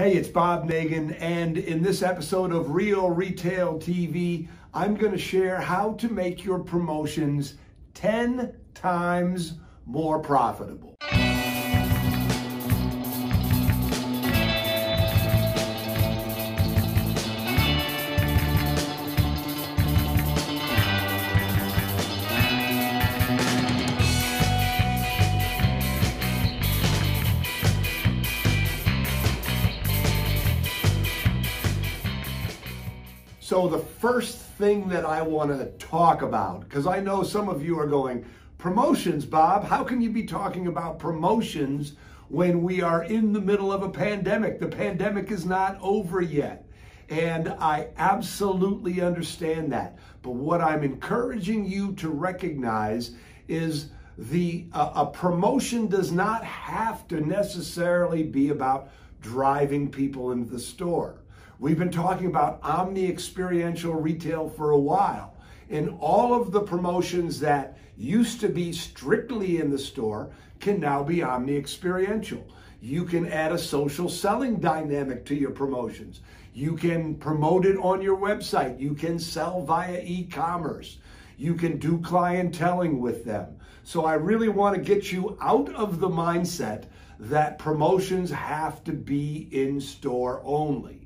Hey, it's Bob Nagan, and in this episode of Real Retail TV, I'm going to share how to make your promotions 10 times more profitable. So the first thing that I want to talk about, because I know some of you are going, promotions, Bob, how can you be talking about promotions when we are in the middle of a pandemic? The pandemic is not over yet. And I absolutely understand that. But what I'm encouraging you to recognize is a promotion does not have to necessarily be about driving people into the store. We've been talking about omniexperiential retail for a while, and all of the promotions that used to be strictly in the store can now be omniexperiential. You can add a social selling dynamic to your promotions. You can promote it on your website. You can sell via e-commerce. You can do clienteling with them. So I really want to get you out of the mindset that promotions have to be in store only.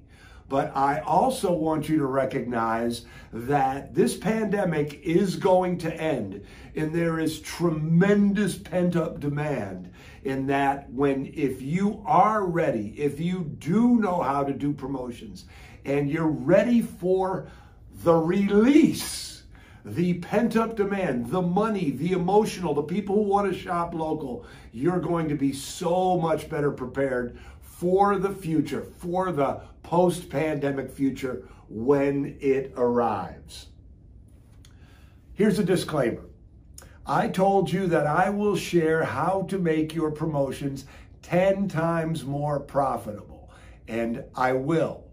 But I also want you to recognize that this pandemic is going to end, and there is tremendous pent-up demand in that if you are ready, if you do know how to do promotions, and you're ready for the release, the pent-up demand, the money, the emotional, the people who want to shop local, you're going to be so much better prepared for the future, for the post-pandemic future when it arrives. Here's a disclaimer. I told you that I will share how to make your promotions 10 times more profitable, and I will.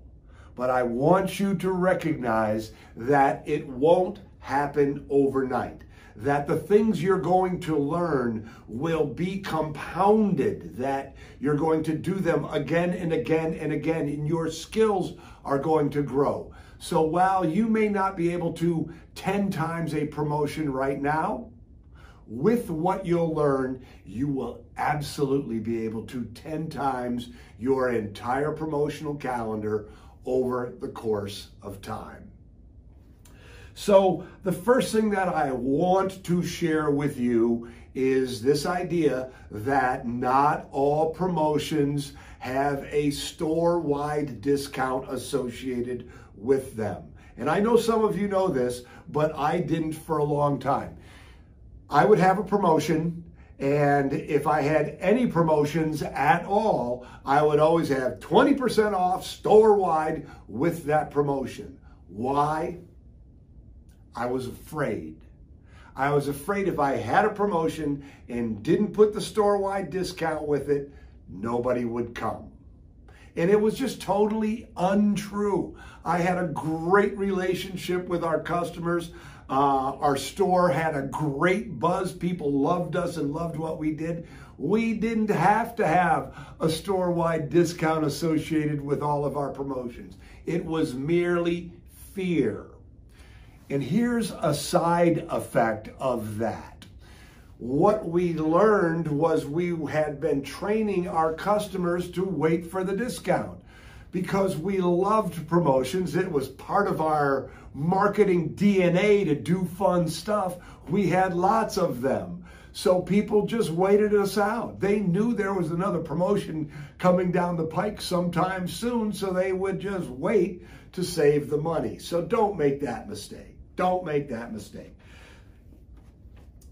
But I want you to recognize that it won't happen overnight, that the things you're going to learn will be compounded, that you're going to do them again and again and again, and your skills are going to grow. So while you may not be able to 10 times a promotion right now, with what you'll learn, you will absolutely be able to 10 times your entire promotional calendar over the course of time. So the first thing that I want to share with you is this idea that not all promotions have a store-wide discount associated with them. And I know some of you know this, but I didn't for a long time. I would have a promotion, and if I had any promotions at all, I would always have 20% off store-wide with that promotion. Why? I was afraid. I was afraid if I had a promotion and didn't put the store-wide discount with it, nobody would come. And it was just totally untrue. I had a great relationship with our customers. Our store had a great buzz. People loved us and loved what we did. We didn't have to have a store-wide discount associated with all of our promotions. It was merely fear. And here's a side effect of that. What we learned was we had been training our customers to wait for the discount because we loved promotions. It was part of our marketing DNA to do fun stuff. We had lots of them. So people just waited us out. They knew there was another promotion coming down the pike sometime soon, so they would just wait to save the money. So don't make that mistake. Don't make that mistake.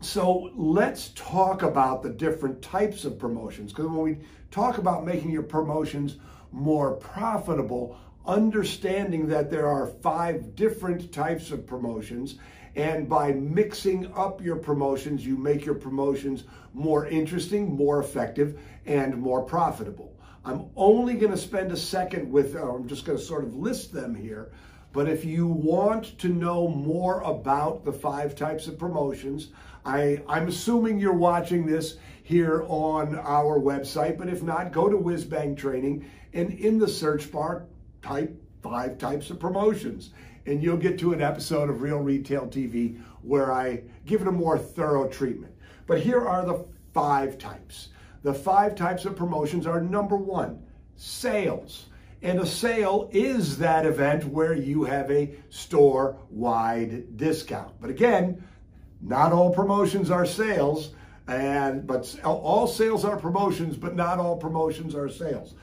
So let's talk about the different types of promotions, because when we talk about making your promotions more profitable, understanding that there are 5 different types of promotions, and by mixing up your promotions, you make your promotions more interesting, more effective, and more profitable. I'm only going to spend a second with, I'm just going to sort of list them here. But if you want to know more about the 5 types of promotions, I'm assuming you're watching this here on our website, but if not, go to WhizBang Training, and in the search bar, type 5 types of promotions, and you'll get to an episode of Real Retail TV where I give it a more thorough treatment. But here are the 5 types. The 5 types of promotions are, number 1, sales. And a sale is that event where you have a store-wide discount. But again, not all promotions are sales, but all sales are promotions, but not all promotions are sales.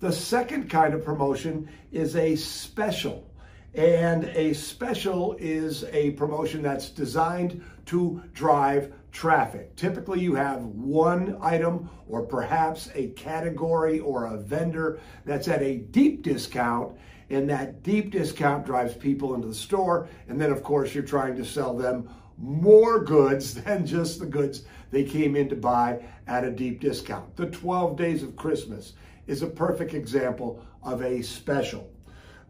The second kind of promotion is a special. And a special is a promotion that's designed to drive traffic. Typically, you have one item or perhaps a category or a vendor that's at a deep discount, and that deep discount drives people into the store. And then, of course, you're trying to sell them more goods than just the goods they came in to buy at a deep discount. The 12 Days of Christmas is a perfect example of a special.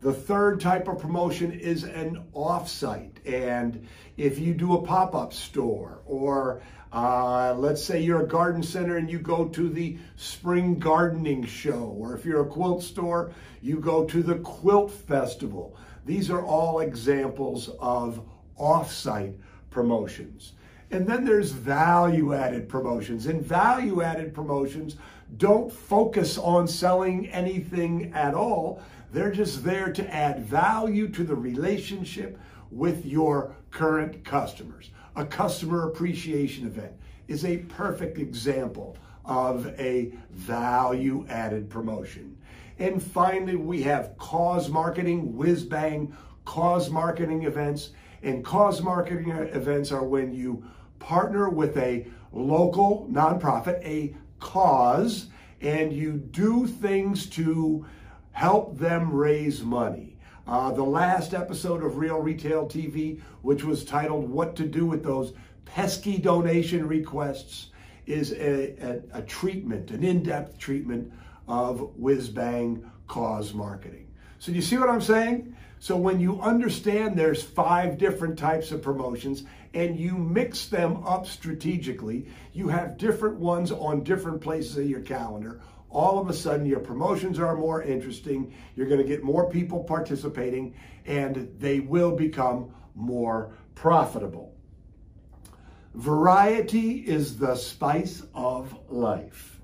The third type of promotion is an offsite, and if you do a pop-up store, or let's say you're a garden center and you go to the spring gardening show, or if you're a quilt store, you go to the quilt festival. These are all examples of offsite promotions. And then there's value-added promotions, and value-added promotions don't focus on selling anything at all. They're just there to add value to the relationship with your current customers. A customer appreciation event is a perfect example of a value-added promotion. And finally, we have cause marketing, WhizBang! Cause marketing events. And cause marketing events are when you partner with a local nonprofit, a cause, and you do things to help them raise money. The last episode of Real Retail TV, which was titled What to Do with Those Pesky Donation Requests, is a treatment, an in-depth treatment of WhizBang! Cause marketing. So you see what I'm saying? So when you understand there's 5 different types of promotions and you mix them up strategically, you have different ones on different places of your calendar. All of a sudden, your promotions are more interesting. You're going to get more people participating, and they will become more profitable. Variety is the spice of life.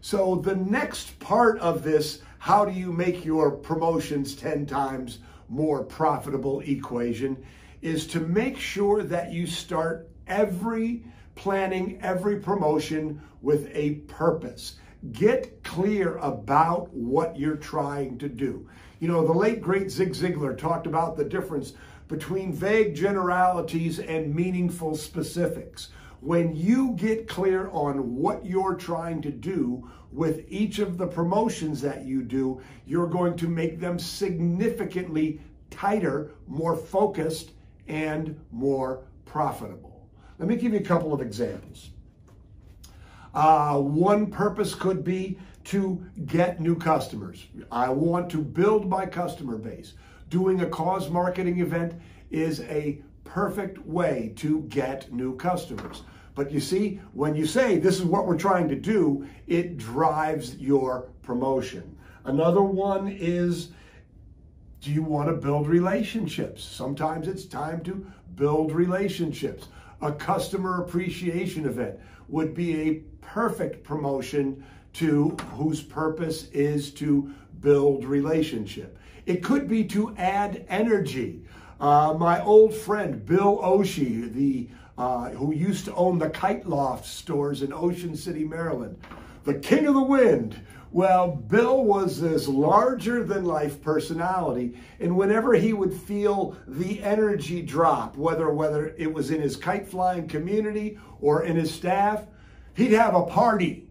So the next part of this, how do you make your promotions 10 times more profitable equation, is to make sure that you start every planning, every promotion with a purpose. Get clear about what you're trying to do. You know, the late, great Zig Ziglar talked about the difference between vague generalities and meaningful specifics. When you get clear on what you're trying to do with each of the promotions that you do, you're going to make them significantly tighter, more focused, and more profitable. Let me give you a couple of examples. One purpose could be to get new customers. I want to build my customer base. Doing a cause marketing event is a perfect way to get new customers. But you see, when you say this is what we're trying to do, it drives your promotion. Another one is, do you want to build relationships? Sometimes it's time to build relationships. A customer appreciation event would be a perfect promotion whose purpose is to build relationship. It could be to add energy. My old friend Bill Oshi, who used to own the Kite Loft stores in Ocean City, Maryland, the king of the wind. Well, Bill was this larger-than-life personality, and whenever he would feel the energy drop, whether it was in his kite-flying community or in his staff, he'd have a party,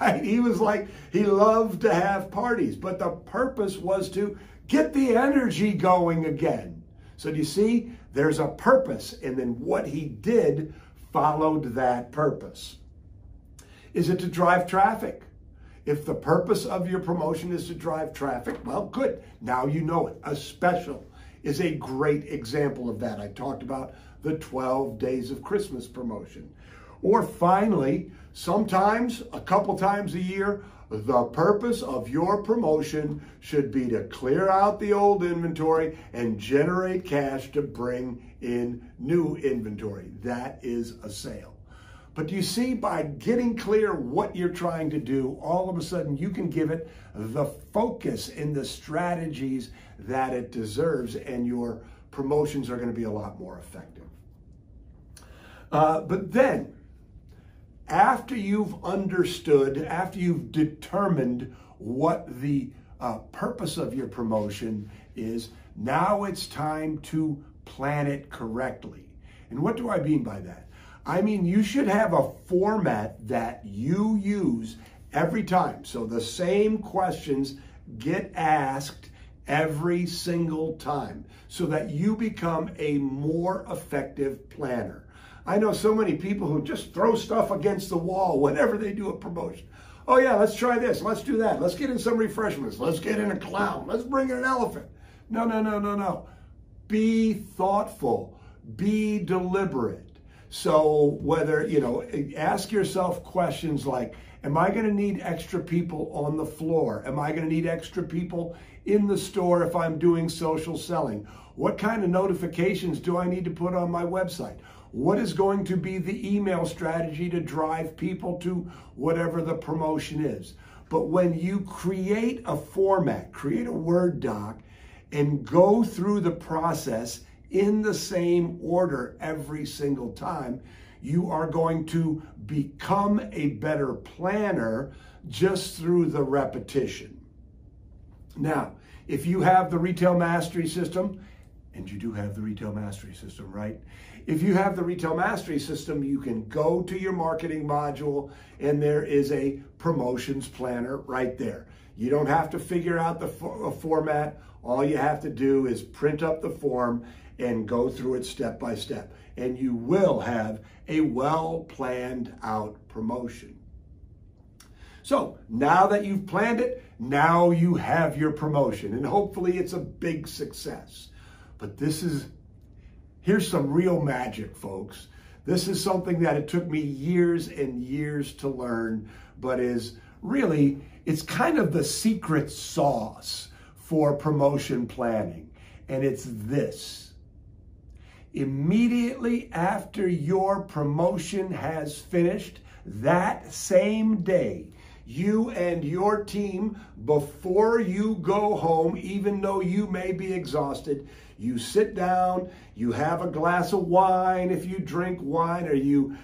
right? He loved to have parties, but the purpose was to get the energy going again. So do you see? There's a purpose, and then what he did followed that purpose. Is it to drive traffic? If the purpose of your promotion is to drive traffic, well, good. Now you know it. A special is a great example of that. I talked about the 12 Days of Christmas promotion. Or finally, sometimes, a couple times a year, the purpose of your promotion should be to clear out the old inventory and generate cash to bring in new inventory. That is a sale. But you see, by getting clear what you're trying to do, all of a sudden you can give it the focus and the strategies that it deserves, and your promotions are going to be a lot more effective. But then, after you've understood, after you've determined what the purpose of your promotion is, now it's time to plan it correctly. And what do I mean by that? I mean, you should have a format that you use every time. So the same questions get asked every single time so that you become a more effective planner. I know so many people who just throw stuff against the wall whenever they do a promotion. Oh yeah, let's try this, let's do that, let's get in some refreshments, let's get in a clown, let's bring in an elephant. No, no, no, no, no. Be thoughtful, be deliberate. So whether, you know, ask yourself questions like, am I going to need extra people on the floor? Am I going to need extra people in the store if I'm doing social selling? What kind of notifications do I need to put on my website? What is going to be the email strategy to drive people to whatever the promotion is? But when you create a format, create a Word doc, and go through the process in the same order every single time, you are going to become a better planner just through the repetition. Now, if you have the Retail Mastery System, and you do have the Retail Mastery System, right? If you have the Retail Mastery System, you can go to your marketing module and there is a promotions planner right there. You don't have to figure out the format. All you have to do is print up the form and go through it step by step, and you will have a well-planned out promotion. So now that you've planned it, now you have your promotion, and hopefully it's a big success. But this is, here's some real magic, folks. This is something that it took me years and years to learn, but is really, it's kind of the secret sauce for promotion planning, and it's this. Immediately after your promotion has finished, that same day, you and your team, before you go home, even though you may be exhausted, you sit down, you have a glass of wine if you drink wine, or you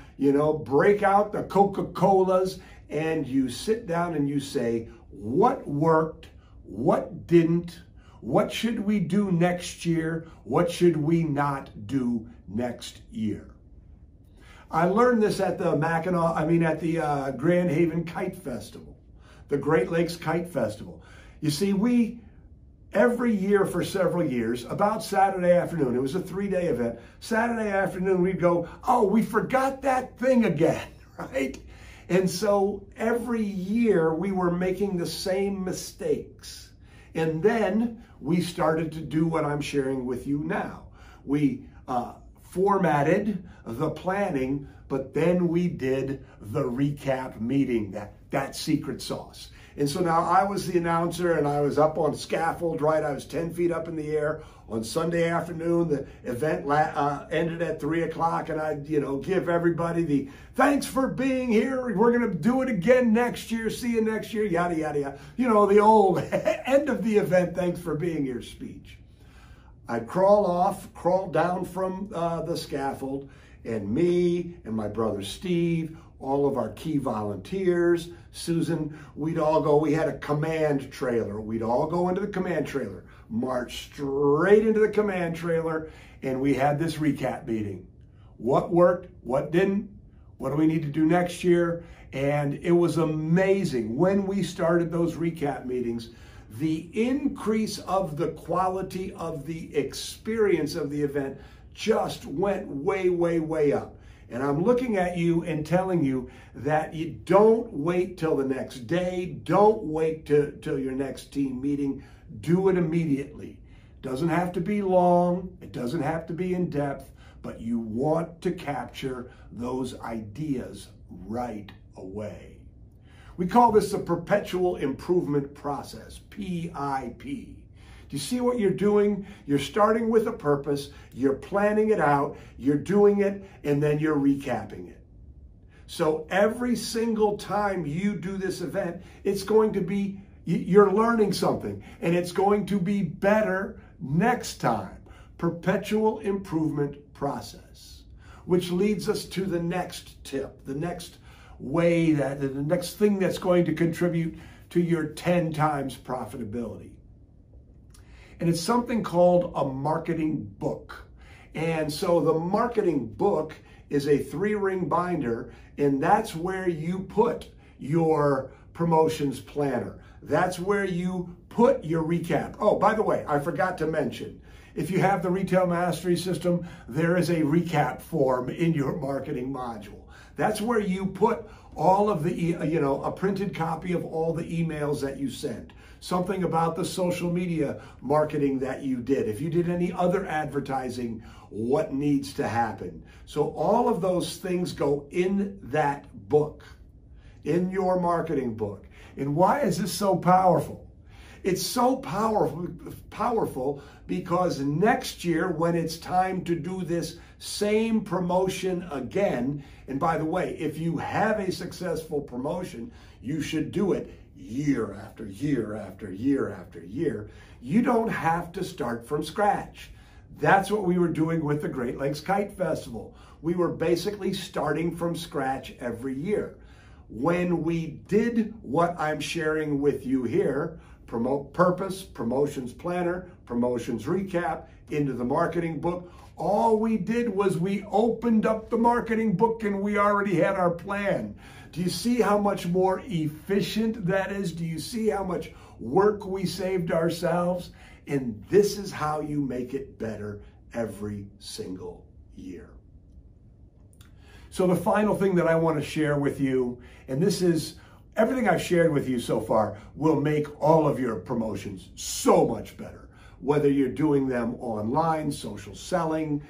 break out the Coca-Colas, and you sit down and you say, what worked, what didn't, what should we do next year? What should we not do next year? I learned this at the Grand Haven Kite Festival, the Great Lakes Kite Festival. You see, we, every year for several years, about Saturday afternoon, it was a 3-day event, Saturday afternoon we'd go, oh, we forgot that thing again, right? And so every year we were making the same mistakes. And then we started to do what I'm sharing with you now. We formatted the planning, but then we did the recap meeting, that secret sauce. And so now I was the announcer and I was up on scaffold, right? I was 10 feet up in the air on Sunday afternoon. The event ended at 3 o'clock, and I'd, give everybody the thanks for being here. We're going to do it again next year. See you next year. Yada, yada, yada. You know, the old end of the event, thanks for being here speech. I'd crawl down from the scaffold, and me and my brother Steve, all of our key volunteers, Susan, we'd all go, we had a command trailer. We'd all go into the command trailer, march straight into the command trailer, and we had this recap meeting. What worked, what didn't, what do we need to do next year? And it was amazing. When we started those recap meetings, the increase of the quality of the experience of the event just went way, way, way up. And I'm looking at you and telling you that you don't wait till the next day. Don't wait till your next team meeting. Do it immediately. Doesn't have to be long. It doesn't have to be in depth, but you want to capture those ideas right away. We call this the perpetual improvement process, PIP. Do you see what you're doing? You're starting with a purpose, you're planning it out, you're doing it, and then you're recapping it. So every single time you do this event, it's going to be, you're learning something, and it's going to be better next time. Perpetual improvement process, which leads us to the next tip, the next way, that the next thing that's going to contribute to your 10 times profitability. And it's something called a marketing book. And so the marketing book is a 3-ring binder, and that's where you put your promotions planner. That's where you put your recap. Oh, by the way, I forgot to mention, if you have the Retail Mastery System, there is a recap form in your marketing module. That's where you put all of the, a printed copy of all the emails that you sent. Something about the social media marketing that you did. If you did any other advertising, what needs to happen? So all of those things go in that book, in your marketing book. And why is this so powerful? It's so powerful because next year when it's time to do this same promotion again, and by the way, if you have a successful promotion, you should do it year after year after year after year. You don't have to start from scratch. That's what we were doing with the Great Lakes Kite Festival. We were basically starting from scratch every year. When we did what I'm sharing with you here, promote purpose, promotions planner, promotions recap, into the marketing book. All we did was we opened up the marketing book and we already had our plan. Do you see how much more efficient that is? Do you see how much work we saved ourselves? And this is how you make it better every single year. So the final thing that I want to share with you, and this is everything I've shared with you so far will make all of your promotions so much better, whether you're doing them online, social selling,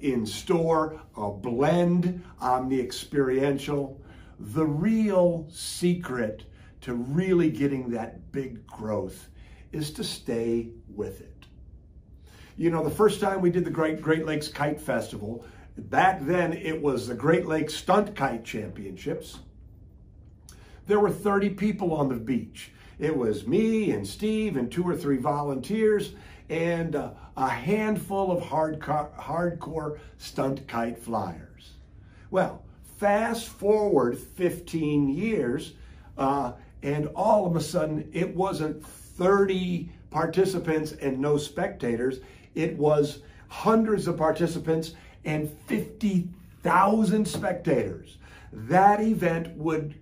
in store, a blend, omniexperiential. The real secret to really getting that big growth is to stay with it. You know, the first time we did the Great Lakes Kite Festival, back then it was the Great Lakes Stunt Kite Championships. There were 30 people on the beach. It was me and Steve and 2 or 3 volunteers and a handful of hardcore stunt kite flyers. Well, fast forward 15 years and all of a sudden it wasn't 30 participants and no spectators. It was hundreds of participants and 50,000 spectators. That event would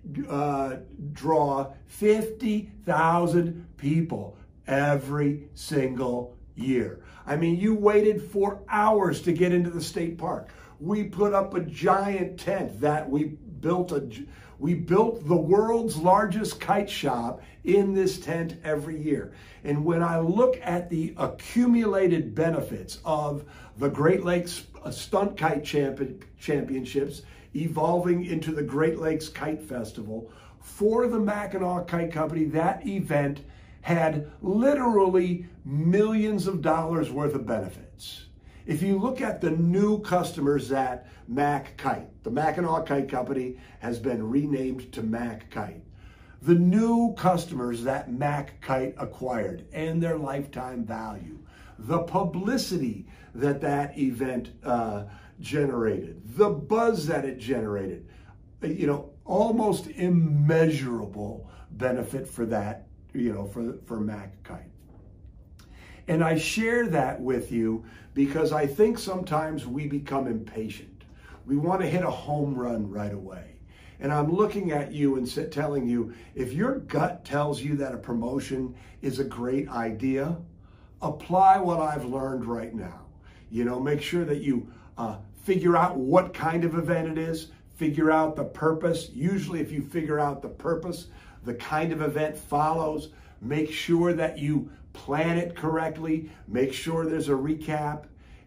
draw 50,000 people every single year. I mean, you waited for hours to get into the state park. We put up a giant tent that we built the world's largest kite shop in this tent every year. And when I look at the accumulated benefits of the Great Lakes Stunt Kite Championships, evolving into the Great Lakes Kite Festival, for the Mackinac Kite Company, that event had literally millions of dollars worth of benefits. If you look at the new customers at Mac Kite, the Mackinac Kite Company has been renamed to Mac Kite. The new customers that Mac Kite acquired and their lifetime value, the publicity that that event generated, the buzz that it generated, you know, almost immeasurable benefit for that, you know, for Mac Kite. And I share that with you because I think sometimes we become impatient. We want to hit a home run right away. And I'm looking at you and telling you, if your gut tells you that a promotion is a great idea, apply what I've learned right now. You know, make sure that you figure out what kind of event it is, figure out the purpose. Usually if you figure out the purpose, the kind of event follows. Make sure that you plan it correctly. Make sure there's a recap.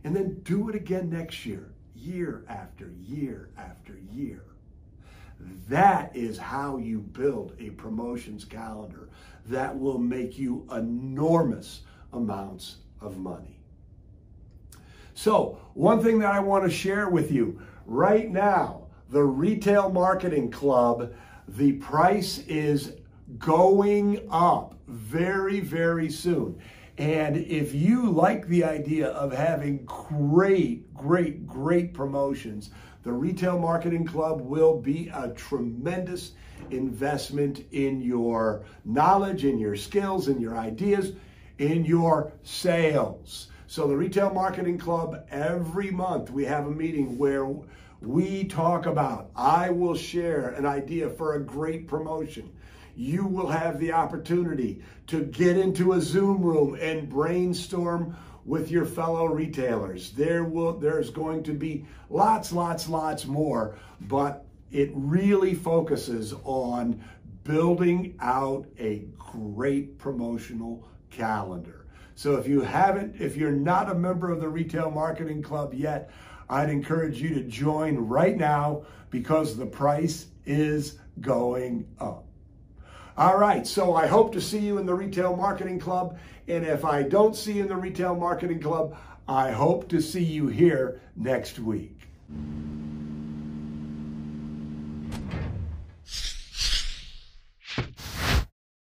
and then do it again next year, year after year after year. That is how you build a promotions calendar that will make you enormous amounts of money. So, one thing that I want to share with you right now, the Retail Marketing Club, the price is going up very, very soon. And if you like the idea of having great, great, great promotions, the Retail Marketing Club will be a tremendous investment in your knowledge, in your skills, in your ideas, in your sales. So the Retail Marketing Club, every month we have a meeting where we talk about, I will share an idea for a great promotion. You will have the opportunity to get into a Zoom room and brainstorm with your fellow retailers. There's going to be lots more, but it really focuses on building out a great promotional calendar. So if you're not a member of the Retail Marketing Club yet, I'd encourage you to join right now because the price is going up. All right, so I hope to see you in the Retail Marketing Club. And if I don't see you in the Retail Marketing Club, I hope to see you here next week.